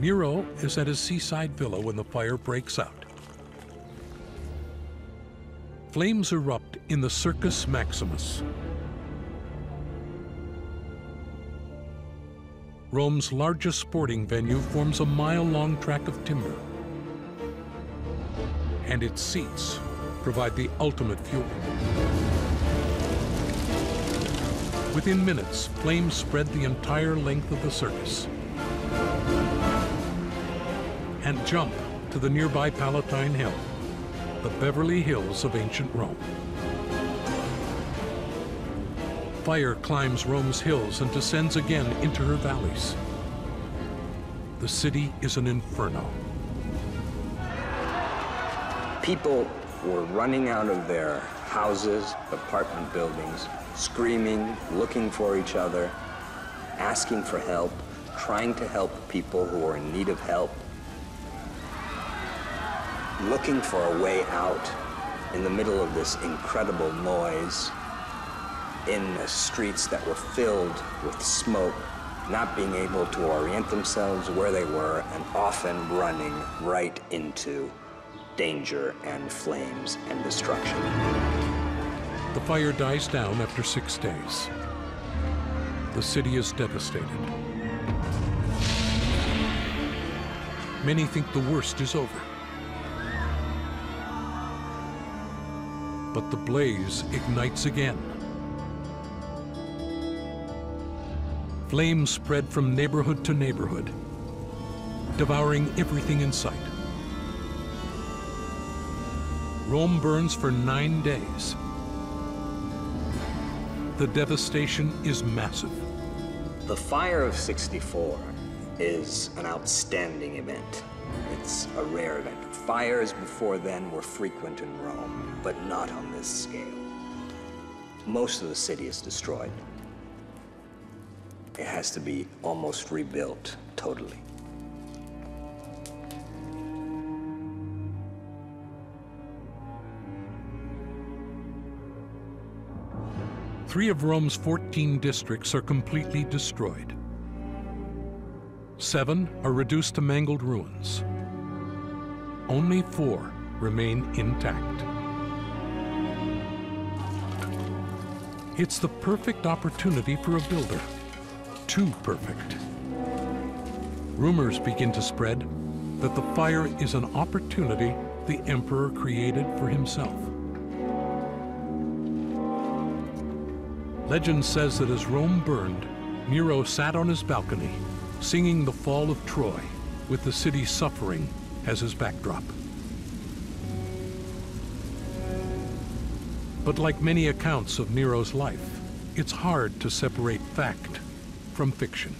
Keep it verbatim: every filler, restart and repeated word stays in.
Nero is at his seaside villa when the fire breaks out. Flames erupt in the Circus Maximus, Rome's largest sporting venue. Forms a mile-long track of timber, and its seats provide the ultimate fuel. Within minutes, flames spread the entire length of the circus and jump to the nearby Palatine Hill, the Beverly Hills of ancient Rome. Fire climbs Rome's hills and descends again into her valleys. The city is an inferno. People were running out of their houses, apartment buildings, screaming, looking for each other, asking for help, trying to help people who are in need of help, looking for a way out in the middle of this incredible noise, in the streets that were filled with smoke, not being able to orient themselves where they were, and often running right into danger and flames and destruction. The fire dies down after six days. The city is devastated. Many think the worst is over. But the blaze ignites again. Flames spread from neighborhood to neighborhood, devouring everything in sight. Rome burns for nine days. The devastation is massive. The fire of sixty-four is an outstanding event. It's a rare event. Fires before then were frequent in Rome, but not on this scale. Most of the city is destroyed. It has to be almost rebuilt totally. Three of Rome's fourteen districts are completely destroyed. Seven are reduced to mangled ruins. Only four remain intact. It's the perfect opportunity for a builder. Too perfect. Rumors begin to spread that the fire is an opportunity the emperor created for himself. Legend says that as Rome burned, Nero sat on his balcony, singing the fall of Troy, with the city suffering as his backdrop. But like many accounts of Nero's life, it's hard to separate fact from fiction.